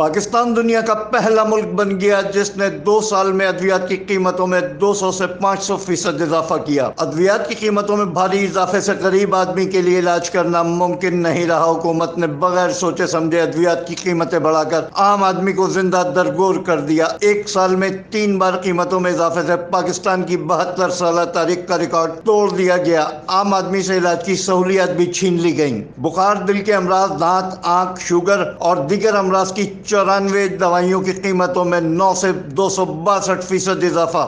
पाकिस्तान दुनिया का पहला मुल्क बन गया जिसने 2 साल में अद्वियात की कीमतों में 200 से 500% इजाफा किया। अद्वियात की कीमतों में भारी इजाफे से गरीब आदमी के लिए इलाज करना मुमकिन नहीं रहा। हुकूमत ने बगैर सोचे समझे अद्वियात की कीमतें बढ़ाकर आम आदमी को जिंदा दरगोर कर दिया। 1 साल में 3 बार कीमतों में इजाफे से पाकिस्तान की 72 साल तारीख का रिकॉर्ड तोड़ दिया गया। आम आदमी से इलाज की सहूलियात भी छीन ली गई। बुखार, दिल के अमराज, दांत, आँख, शुगर और दीगर अमराज की 94 दवाइयों की कीमतों में 9 से 262% इजाफा।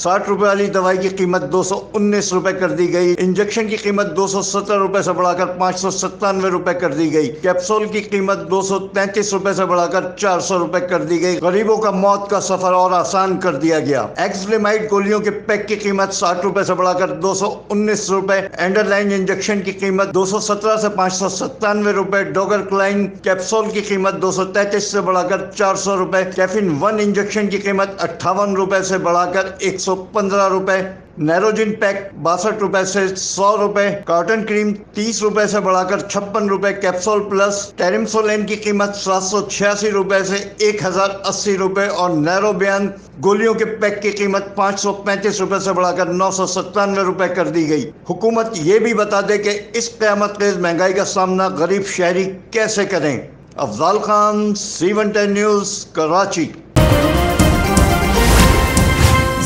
₹60 वाली दवाई की कीमत ₹219 कर दी गई। इंजेक्शन की कीमत ₹217 से बढ़ाकर ₹597 कर दी गई। कैप्सूल की कीमत ₹233 से बढ़ाकर ₹400 कर दी गई। गरीबों का मौत का सफर और आसान कर दिया गया। एक्सलेमाइट गोलियों के पैक की कीमत ₹60 से बढ़ाकर ₹219। एंडरलाइन इंजेक्शन की कीमत ₹217 से ₹597। डॉगर क्लाइन कैप्सूल की कीमत ₹233 से बढ़ाकर ₹400। कैफिन वन इंजेक्शन की कीमत ₹58 से बढ़ाकर ₹115। नैरोबियन पैक ₹62 से ₹100। कॉटन क्रीम ₹30 से बढ़ाकर ₹56। कैप्सूल प्लस टेरिमसोलेन की कीमत ₹786 से ₹1080 और नैरोबियन गोलियों के पैक की कीमत ₹535 से बढ़ाकर ₹997 कर दी गई। हुकूमत ये भी बता दे कि इस क़यामत खेज़ महंगाई का सामना गरीब शहरी कैसे करें। Afzal Khan, C110 news, Karachi.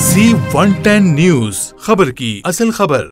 C110 news, खबर की असल खबर।